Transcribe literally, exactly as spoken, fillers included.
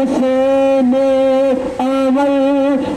والسلام على رسول الله